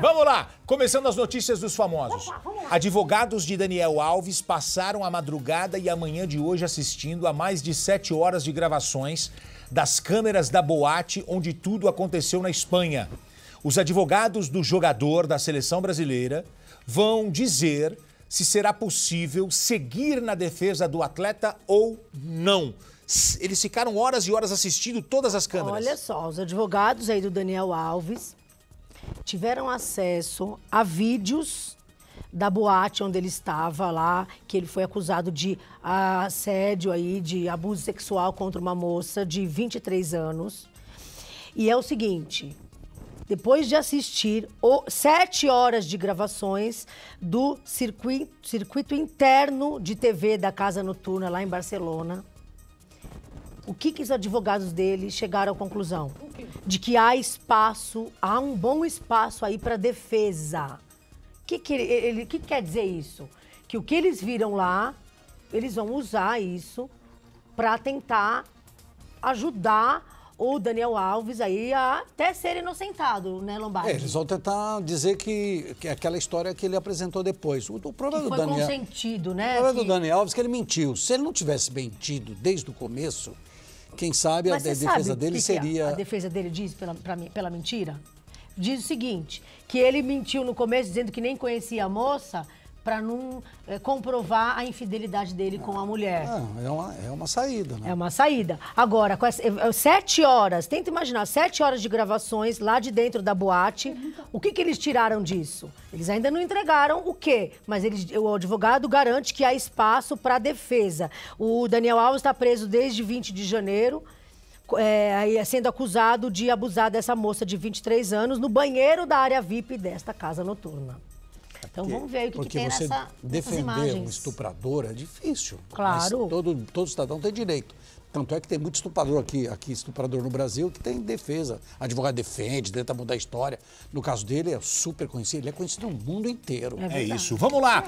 Vamos lá, começando as notícias dos famosos. Advogados de Daniel Alves passaram a madrugada e a manhã de hoje assistindo a mais de 7 horas de gravações das câmeras da boate onde tudo aconteceu na Espanha. Os advogados do jogador da seleção brasileira vão dizer se será possível seguir na defesa do atleta ou não. Eles ficaram horas e horas assistindo todas as câmeras. Olha só, os advogados aí do Daniel Alves tiveram acesso a vídeos da boate onde ele estava lá, que ele foi acusado de assédio aí, de abuso sexual contra uma moça de 23 anos. E é o seguinte, depois de assistir 7 horas de gravações do circuito interno de TV da Casa Noturna lá em Barcelona, o que os advogados dele chegaram à conclusão? De que há espaço, há um bom espaço aí para defesa. O que quer dizer isso? Que o que eles viram lá, eles vão usar isso para tentar ajudar o Daniel Alves aí a até ser inocentado, né, Lombardi? Eles vão tentar dizer que aquela história que ele apresentou depois. O problema do Daniel... foi consentido, né? O problema do Daniel Alves é que ele mentiu. Se ele não tivesse mentido desde o começo... Quem sabe a defesa dele seria... A defesa dele diz, pela mentira, diz o seguinte, que ele mentiu no começo dizendo que nem conhecia a moça para não comprovar a infidelidade dele com a mulher. É uma saída, né? É uma saída. Agora, com 7 horas, tenta imaginar, 7 horas de gravações lá de dentro da boate, o que eles tiraram disso? Eles ainda não entregaram o quê? Mas o advogado garante que há espaço para defesa. O Daniel Alves está preso desde 20 de janeiro, sendo acusado de abusar dessa moça de 23 anos no banheiro da área VIP desta casa noturna. Então vamos ver o que tem nessas imagens. Porque você defender um estuprador é difícil. Claro. Todo cidadão tem direito. Tanto é que tem muito estuprador aqui estuprador no Brasil, que tem defesa. Advogado defende, tenta mudar a história. No caso dele, é super conhecido. Ele é conhecido no mundo inteiro. É isso. Vamos lá.